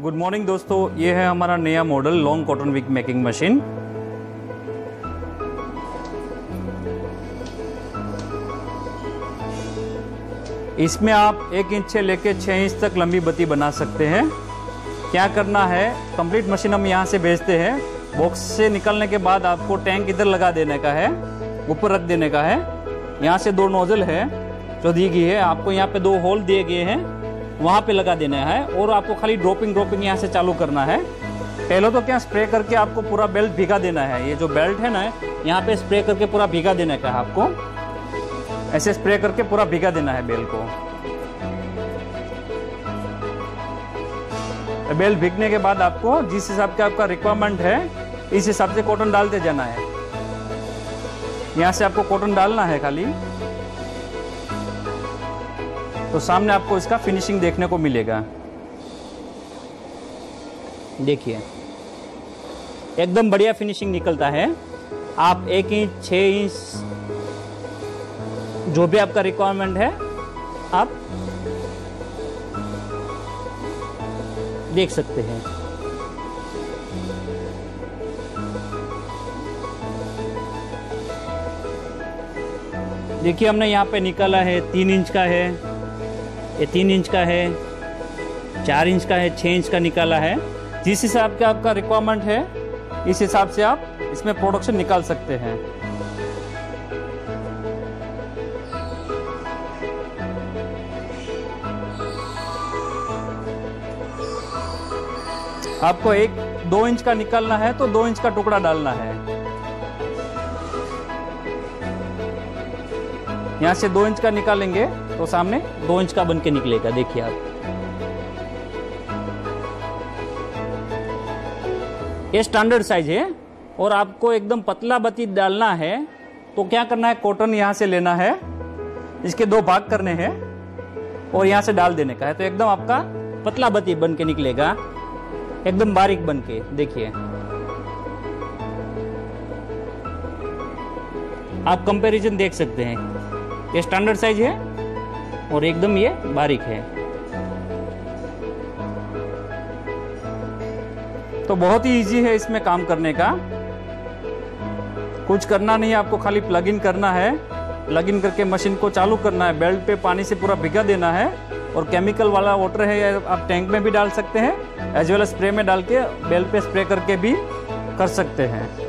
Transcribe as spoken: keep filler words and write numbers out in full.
Good morning दोस्तों, ये है हमारा नया model long cotton wick making machine. इसमें आप एक इंच से लेकर छः इंच तक लंबी बत्ती बना सकते हैं। क्या करना है, कंप्लीट मशीन हम यहाँ से भेजते हैं। बॉक्स से निकलने के बाद आपको टैंक इधर लगा देने का है, ऊपर रख देने का है। यहाँ से दो नोजल है जो दी गई है आपको, यहाँ पे दो होल दिए गए हैं, वहाँ पे लगा देना है। और आपको खाली ड्रॉपिंग ड्रॉपिंग यहाँ से चालू करना है। पहले तो क्या स्प्रे करके आपको पूरा बेल्ट भीगा देना है। ये जो बेल्ट है ना, यहाँ पे स्प्रे करके पूरा भीगा देने का है आपको। ऐसे स्प्रे करके पूरा भीगा देना है बेल्ट को। बेल्ट भीगने के बाद आपको जिस हिसाब का आपका रिक्वायरमेंट है, इस हिसाब से कॉटन डालते जाना है। यहाँ से आपको कॉटन डालना है खाली, तो सामने आपको इसका फिनिशिंग देखने को मिलेगा। देखिए एकदम बढ़िया फिनिशिंग निकलता है। आप एक इंच छः इंच जो भी आपका रिक्वायरमेंट है आप देख सकते हैं। देखिए हमने यहाँ पे निकाला है, तीन इंच का है, ये तीन इंच का है, चार इंच का है, छः इंच का निकाला है। जिस हिसाब का आपका रिक्वायरमेंट है, इस हिसाब से आप इसमें प्रोडक्शन निकाल सकते हैं। आपको एक दो इंच का निकालना है तो दो इंच का टुकड़ा डालना है। यहाँ से दो इंच का निकालेंगे तो सामने दो इंच का बन के निकलेगा। देखिए आप, ये स्टैंडर्ड साइज है। और आपको एकदम पतला बत्ती डालना है तो क्या करना है, कॉटन यहाँ से लेना है, इसके दो भाग करने हैं और यहाँ से डाल देने का है। तो एकदम आपका पतला बत्ती बन के निकलेगा, एकदम बारीक बन के। देखिए आप कंपैरिजन देख सकते हैं, ये स्टैंडर्ड साइज है और एकदम ये बारीक है। तो बहुत ही इजी है इसमें काम करने का, कुछ करना नहीं है आपको, खाली प्लग इन करना है। प्लग इन करके मशीन को चालू करना है, बेल्ट पे पानी से पूरा भिगा देना है। और केमिकल वाला वाटर है, आप टैंक में भी डाल सकते हैं, एज वेल एज स्प्रे में डाल के बेल्ट पे स्प्रे करके भी कर सकते हैं।